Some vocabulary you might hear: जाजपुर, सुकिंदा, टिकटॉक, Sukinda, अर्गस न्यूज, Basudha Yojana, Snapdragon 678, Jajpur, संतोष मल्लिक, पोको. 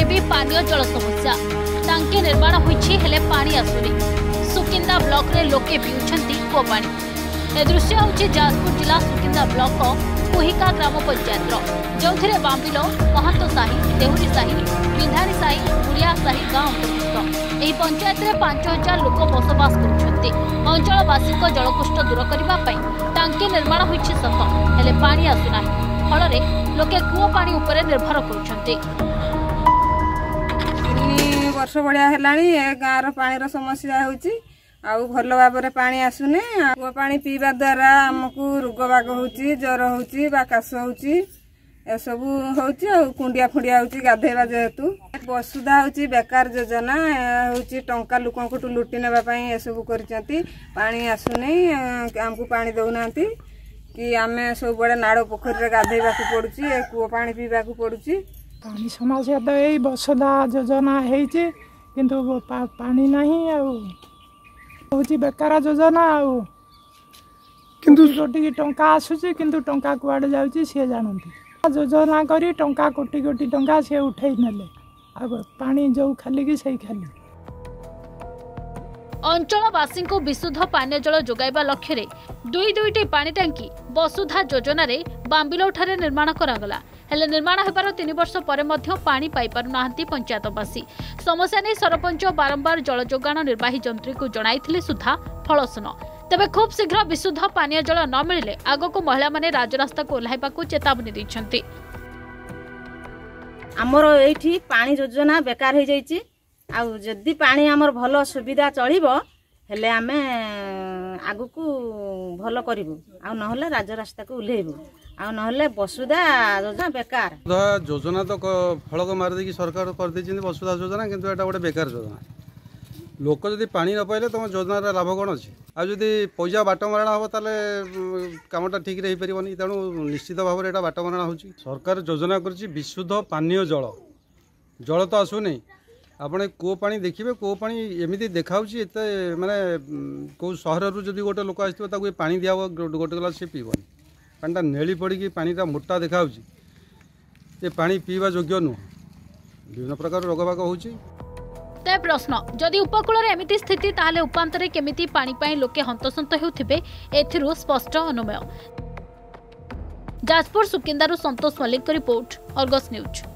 गाँव भी पानी जल समस्या टांकी निर्माण होनी आसुनी सुकिंदा ब्लॉक रे लोके पिउछंती कोपाणी। ए दृश्य होउछि जाजपुर जिला सुकिंदा ब्लॉक कोहिका ग्राम पंचायत जो बांबिल महंत साही देहुरी साही पिंधारी साही गुड़िया साही गांव अंतर्भुक्त। यह पंचायत में 5000 लोक बसवास करछंती। अंचलवासी जलकुष्ठ दूर करने टांकी निर्माण होइछ सत हेले पानी आसुना फल लोके कूओ पानी उपरे निर्भर करछंती। वर्ष बढ़िया है गाँव रो समस्या होउछि आउ भल भाव पानी आसुने कूआ पानी पीवा द्वारा आमको रोग बाग होची ज्वर होची बा काश होची एसबू होची कुंडिया फुंडिया होची गाधेवा जेहेतु बसुधा होची बेकार योजना होची टंका लोकंको लुटी नेबा पई एसबू करचंती। पानी आसुने आमको पानी दउनांती कि आमे सब बड़े नाड़ो पोखर रे गाधेवा को पड़ुची ए कूआ पानी पीवा को पड़ुची। पानी समस्या तो एई बसुधा योजना हेची किंतु पानी नाही आउ होची बेकारा योजना आउ किंतु कोटी टंका आसुची किंतु टंका कुआडे जाउची से जानंती योजना करी टंका कोटी कोटी टंका से उठै नले अब पानी जो खाली की सही खाली। अंचलवासी को विशुद्ध पानी जल जोगाइबा लक्ष्य रे दुई दुईटी पानी टांकी बसुधा योजना रे बांबिलो ठारे निर्माण करागला हेले निर्माण होबार 3 वर्ष परे मध्य पानी पाई पारुनाहंती पंचायतवासी। समस्या ने सरपंच बारंबार जल जोगाण निर्वाही जंत्री को जणाइथिले सुधा फलसुन तबे खूब शीघ्र विशुद्ध पानी जल न मिले आगो को महिला माने राजरास्ता को ओल्हाइबा को चेतावनी दैछंती। हमर एठी पानी योजना बेकार हो जाईची आ जदी पानी हमर भलो सुविधा चलिबो हेले आमे आगो को भलो करिवो आ न होले राजरास्ता को ओल्हाइबो आ ना बसुधा योजना बेकार योजना तो फलक मारिदे सरकार कर दे बसुधा योजना किंतु एटा गोटे बेकार योजना लोक जदि पानी न पाइले तुम योजना लाभ कौन अच्छे आदि पैसा बाट मरणा हे ताले कामटा ठीक रही पारनी तेणु निश्चित भाव में बाट मरणा हो सरकार योजना कर विशुद्ध पानीय जल जल तो आसूनी आपने कूओ पानी देखिए कूओ पानी एमती देखा एत माने कौ सहर जदि गोटे लोक आसो पा दिया गोटे गला सी पीबन पानीटा नेली पड़ी पानीटा मोटा देखा ये पानी पीवा योग्य नुह विभिन्न प्रकार रोग बाग हो। प्रश्न जदि उपकूल एमती स्थिति ताले उपांतरे केमिति पानी पाई लोके हंतसंत होउथिबे एथिरु स्पष्ट अनुमेय। जाजपुर सुकिंदारु संतोष मल्लिक report अर्गस न्यूज।